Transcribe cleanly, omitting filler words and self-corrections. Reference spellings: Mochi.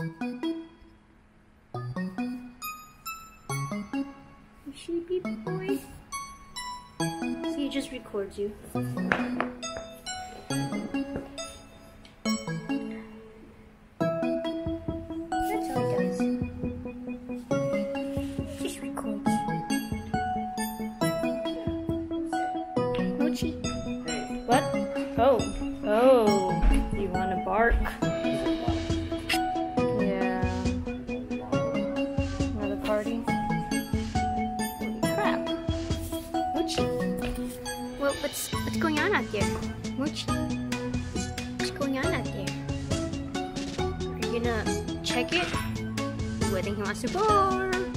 You sheepy boy. So he just records you. What? Oh. Oh. You want to bark? Yeah. Another party? Holy crap. Mochi. Well, what's going on out there? Mochi. What's going on out there? Are you gonna check it? Whether he wants to bark.